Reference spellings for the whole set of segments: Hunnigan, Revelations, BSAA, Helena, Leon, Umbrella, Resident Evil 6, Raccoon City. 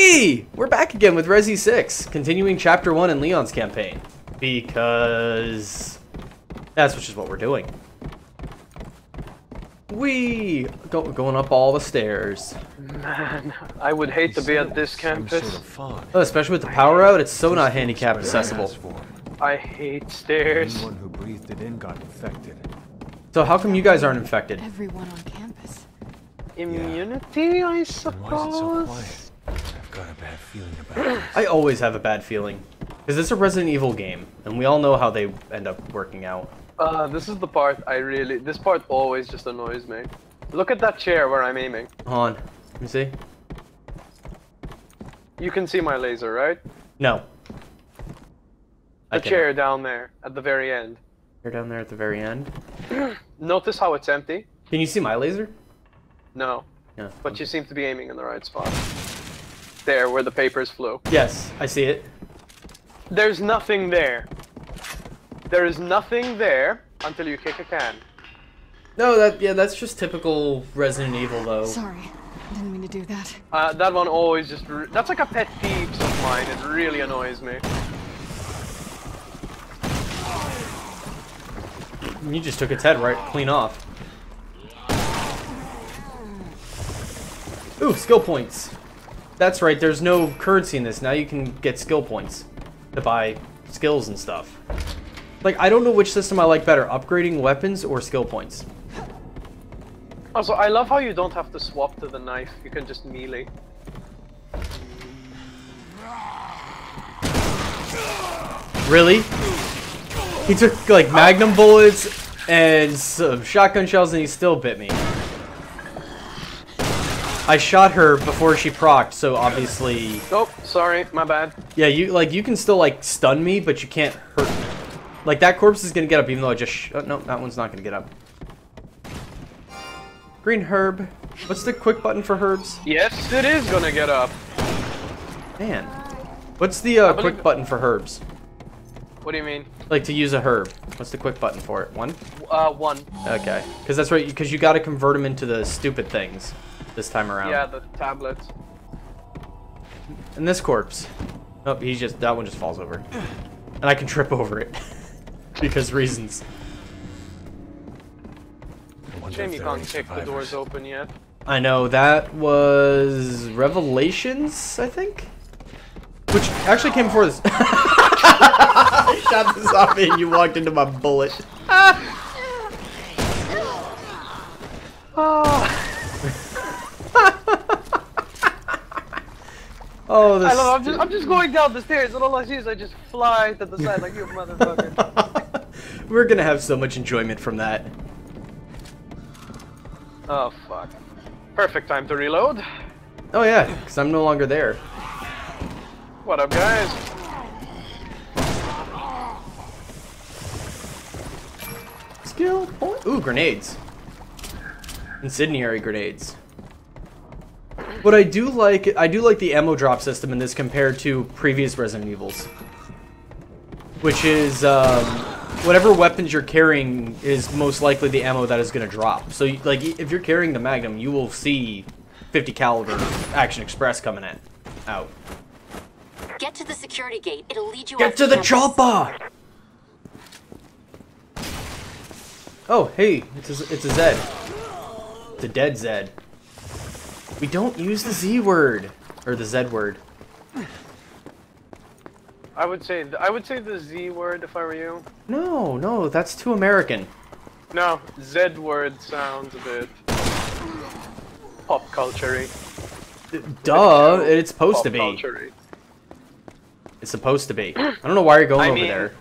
Hey! We're back again with Resi 6, continuing Chapter 1 in Leon's campaign. Because... that's just what we're doing. Going up all the stairs. Man, I would hate to be at this campus. Sort of especially with the power out, it's so not handicap accessible. I hate stairs. Anyone who breathed it in got infected. So how come you guys aren't infected? Everyone on campus. Immunity, yeah. I suppose? Why is it so quiet? I've got a bad feeling about it. I always have a bad feeling. Because it's a Resident Evil game, and we all know how they end up working out. This is the part I really... this part always just annoys me. Look at that chair where I'm aiming. Hold on. Let me see. You can see my laser, right? No. The chair down there at the very end. Chair down there at the very end? Notice how it's empty. Can you see my laser? No. Yeah. But you seem to be aiming in the right spot. There where the papers flew. Yes, I see it. There's nothing there. There is nothing there until you kick a can. No, that's just typical Resident Evil though. Sorry, I didn't mean to do that. That one always that's like a pet peeve of mine. It really annoys me. You just took its head right clean off. Ooh, skill points. That's right, there's no currency in this. Now you can get skill points to buy skills and stuff. Like, I don't know which system I like better, upgrading weapons or skill points. Also, I love how you don't have to swap to the knife. You can just melee. Really? He took, like, magnum bullets and some shotgun shells and he still bit me. I shot her before she procced, so obviously... oh, sorry, my bad. Yeah, you can still, like, stun me, but you can't hurt me. Like, that corpse is gonna get up even though I just oh, no, that one's not gonna get up. Green herb. What's the quick button for herbs? Yes, it is gonna get up. Man. What's the quick button for herbs? What do you mean? Like, to use a herb. What's the quick button for it? One? One. Okay. Because that's right, because you gotta convert them into the stupid things. This time around. Yeah, the tablets. And this corpse. Oh, that one just falls over. And I can trip over it. Because reasons. Shame you can't kick the doors open yet. I know, that was Revelations, I think? Which actually came before this. I shot this off me and you walked into my bullet. Oh. Oh, this I'm just going down the stairs and all I see is I just fly to the side like you motherfucker. We're gonna have so much enjoyment from that. Oh fuck. Perfect time to reload. Oh yeah, because I'm no longer there. What up guys? Skill point. Ooh, grenades. Incendiary grenades. But I do like the ammo drop system in this compared to previous Resident Evils, which is whatever weapons you're carrying is most likely the ammo that is going to drop. So, like, if you're carrying the Magnum, you will see 50 caliber Action Express coming out. Get to the security gate; it'll lead you. Get to the chopper! Oh, hey, it's a Zed. It's a dead Zed. We don't use the Z word or the Z word. I would say the Z word if I were you. No, that's too American. No, Z word sounds a bit pop culture-y. Duh, it's supposed to be. It's supposed to be. I don't know why you're going over there.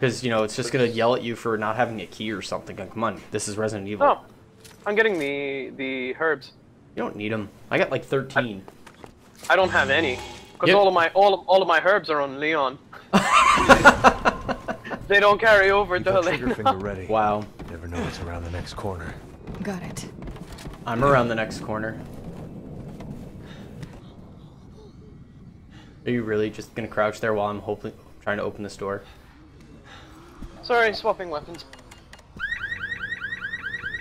Because you know it's just gonna yell at you for not having a key or something. Like, come on, this is Resident Evil. Oh. I'm getting the herbs. You don't need them. I got like 13. I don't have any, cause all of my herbs are on Leon. They don't carry over to Helena. Ready. Wow. Never know what's around the next corner. Got it. I'm around the next corner. Are you really just gonna crouch there while I'm hopefully trying to open this door? Sorry, swapping weapons.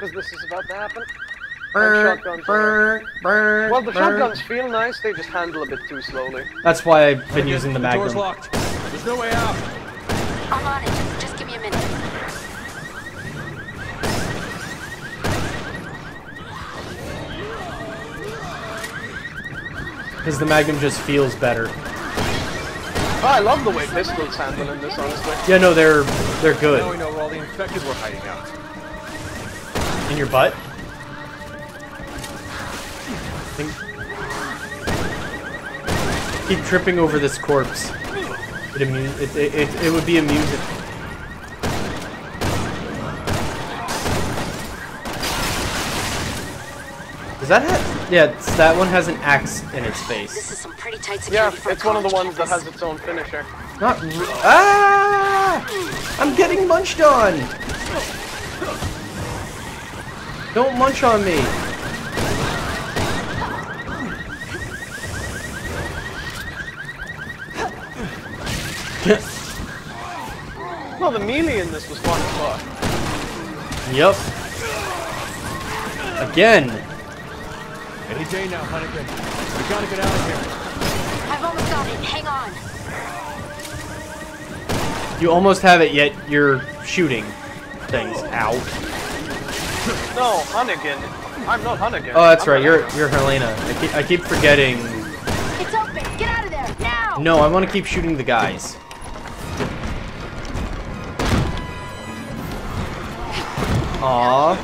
Because this is about to happen. Shotguns. Well, the shotguns feel nice, they just handle a bit too slowly. That's why I've been using the Magnum. Door's locked. There's no way out. I'm on it. Just give me a minute. Because the Magnum just feels better. Oh, I love the way pistols handle in this, honestly. Yeah, no, they're good. Now we know where all the infected were hiding out. In your butt? Keep tripping over this corpse. It would be amusing. Does that have? Yeah, that one has an axe in its face. This is some pretty tight security. Yeah, it's one of the ones that has its own finisher. Not. Ah! I'm getting munched on. Don't munch on me. Well, the melee in this was fun as fuck. Yup. Again. Any day now, Hunnigan. We gotta get out of here. I've almost got it. Hang on. You almost have it, yet you're shooting things. Ow. No, Hunnigan. I'm not Hunnigan. Oh, that's right. You're Helena. I keep forgetting. It's open. Get out of there now. No, I want to keep shooting the guys. Aww.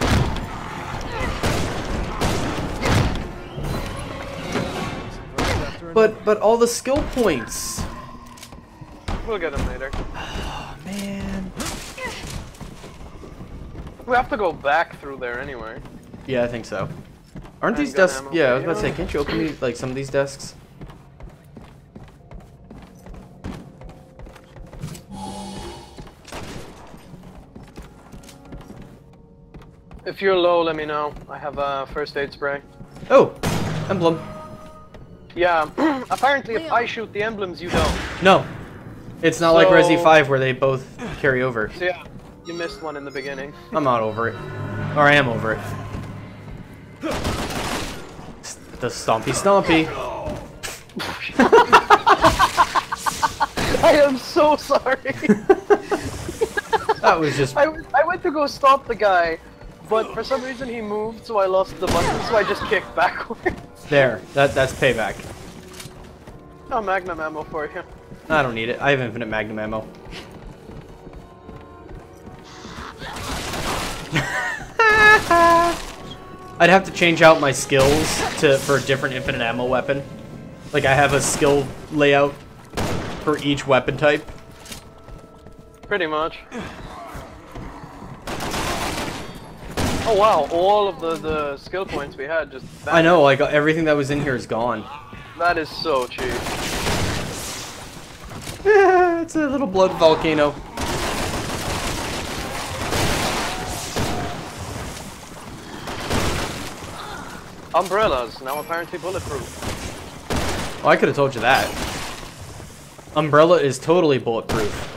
But all the skill points. We'll get them later. Oh, man. We have to go back through there anyway. Yeah, I think so. Aren't these desks? Yeah, I was about to say, can't you open these, like some of these desks? If you're low, let me know. I have a first aid spray. Oh, emblem. Yeah, apparently if I shoot the emblems, you don't. No, it's not like Resi 5 where they both carry over. So yeah, you missed one in the beginning. I'm not over it. Or I am over it. The stompy stompy. I am so sorry. That was just... I went to go stomp the guy. But for some reason he moved, so I lost the button, so I just kicked backwards. There, that's payback. No magnum ammo for you. I don't need it. I have infinite magnum ammo. I'd have to change out my skills for a different infinite ammo weapon. Like I have a skill layout for each weapon type. Pretty much. Oh wow, all of the skill points we had just... I know, like everything that was in here is gone. That is so cheap. Yeah, it's a little blood volcano. Umbrellas, now apparently bulletproof. Oh, I could have told you that. Umbrella is totally bulletproof.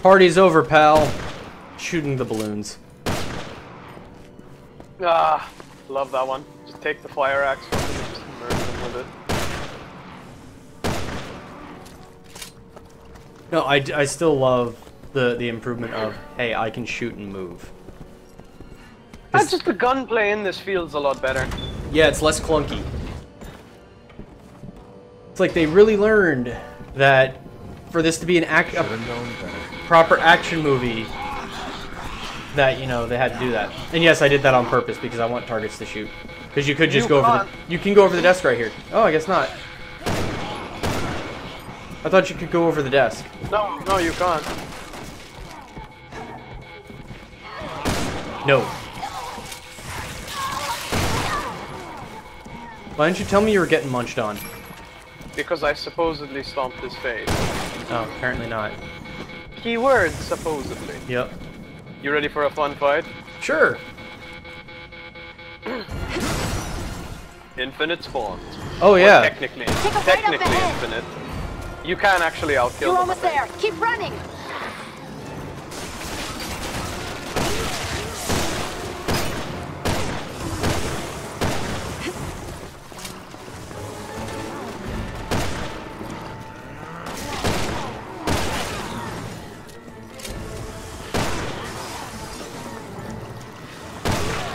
Party's over, pal. Shooting the balloons. Ah, love that one. Just take the fire axe and just murder them with it. No, I still love the improvement of, hey, I can shoot and move. That's just the gunplay in this feels a lot better. Yeah, it's less clunky. It's like they really learned that for this to be an proper action movie, that, you know, they had to do that. And yes, I did that on purpose because I want targets to shoot. Because you could just go over the... You can go over the desk right here. Oh, I guess not. I thought you could go over the desk. No, no, you can't. No. Why didn't you tell me you were getting munched on? Because I supposedly stomped his face. Oh, apparently not. Keyword, supposedly. Yep. You ready for a fun fight? Sure. Infinite spawns. Oh yeah. Or technically, infinite. You can actually outkill them. You're almost there. Keep running.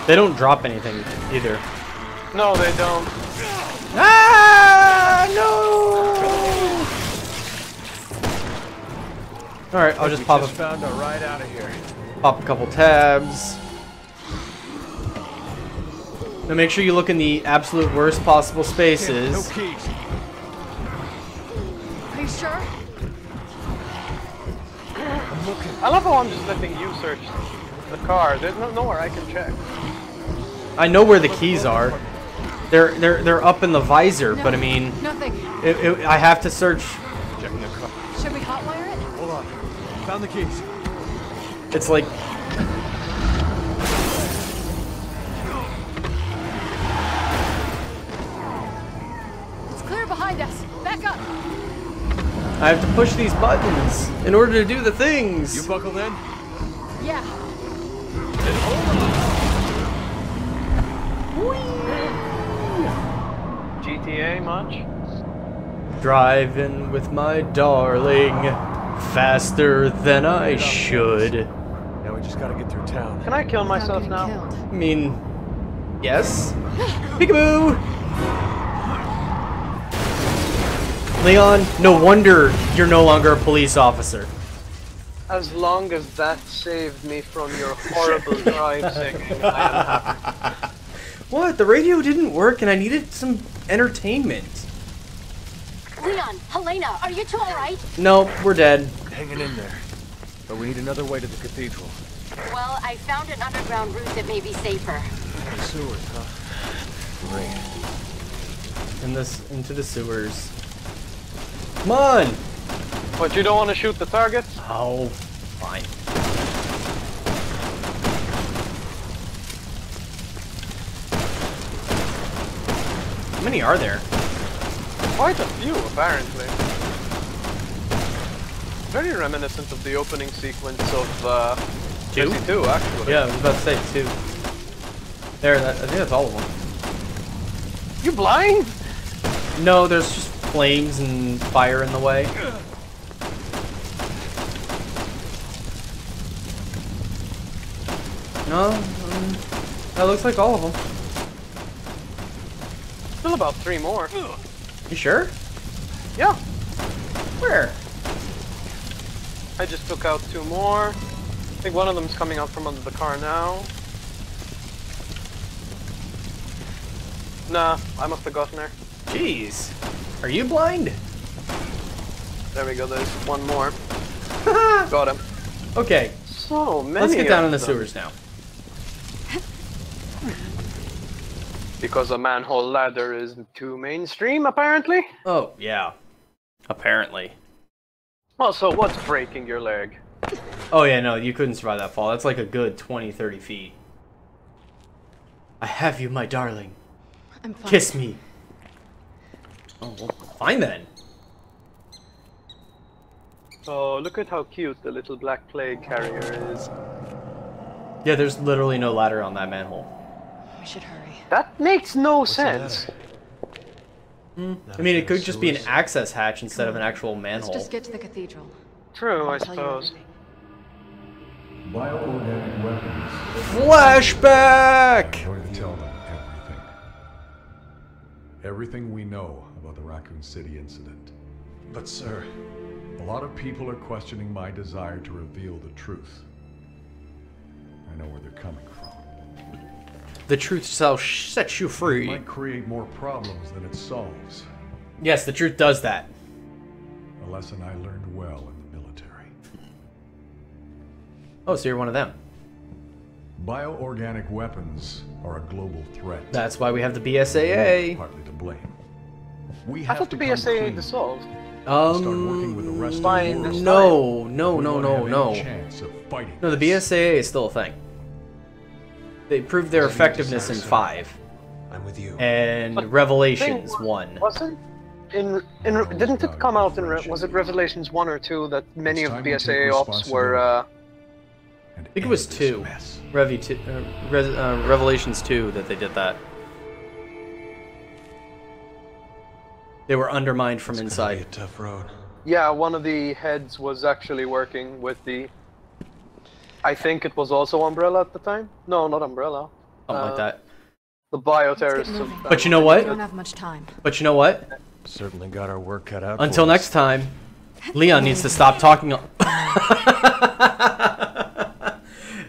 They don't drop anything either. No, they don't. Ah, no! All right, I'll just pop a. Found a ride out of here. Pop a couple tabs. Now make sure you look in the absolute worst possible spaces. No keys. Are you sure? I'm looking. I love how I'm just letting you search the car. There's nowhere I can check. I know where the keys are. They're up in the visor, but I mean, I have to search. Checking the car. Should we hotwire it? Hold on. Found the keys. It's like it's clear behind us. Back up. I have to push these buttons in order to do the things. You buckled in? Yeah. GTA much? Driving with my darling faster than I should. Now we just gotta get through town. Can I kill myself now? I mean, yes. Peekaboo! Leon, no wonder you're no longer a police officer. As long as that saved me from your horrible drive singing, I am happy. What? The radio didn't work and I needed some entertainment. Leon, Helena, are you two alright? No, we're dead. Hanging in there. But we need another way to the cathedral. Well, I found an underground route that may be safer. Sewers, huh? Great. Into the sewers. Come on! What, you don't want to shoot the target? Oh, fine. How many are there? Quite a few, apparently. Very reminiscent of the opening sequence of two, actually. Yeah, I was about to say two. There, I think that's all of them. You blind? No, there's just flames and fire in the way. No, that looks like all of them. Still about three more. You sure? Yeah. Where? I just took out two more. I think one of them's coming out from under the car now. Nah, I must have gotten her. Jeez. Are you blind? There we go, there's one more. Got him. Okay. So many. Let's get down in the sewers now. Because a manhole ladder is too mainstream, apparently? Oh, yeah. Apparently. Also, what's breaking your leg? Oh, yeah, no, you couldn't survive that fall. That's like a good 20, 30 feet. I have you, my darling. I'm fine. Kiss me. Oh, well, fine then. Oh, look at how cute the little black plague carrier is. Yeah, there's literally no ladder on that manhole. We should hurry. That makes no sense. I mean, it could just be an access hatch instead of an actual manhole. Let's just get to the cathedral. True, I suppose. Bioorganic weapons. Flashback! I'm going to tell them everything. Everything we know about the Raccoon City incident. But sir, a lot of people are questioning my desire to reveal the truth. I know where they're coming from. The truth shall set you free. It might create more problems than it solves. Yes, the truth does that. A lesson I learned well in the military. Oh, so you're one of them. Bioorganic weapons are a global threat. That's why we have the BSAA. Partly to blame. We have to BSAA dissolved. Start working with the rest of the world. No, the BSAA is still a thing. They proved their effectiveness in 5. I'm with you. And but Revelations 1. Wasn't in didn't it come out in was it Revelations 1 or 2 that many of BSAA ops were I think it was 2. Revelations 2 that they did that. They were undermined from inside. It's gonna be a tough road. Yeah, one of the heads was actually working with the... I think it was also Umbrella at the time? No, not Umbrella. Something like that. The bioterrorists. But you know what? We don't have much time. But you know what? Certainly got our work cut out. Until next time, Leon needs to stop talking.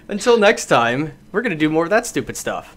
Until next time, we're going to do more of that stupid stuff.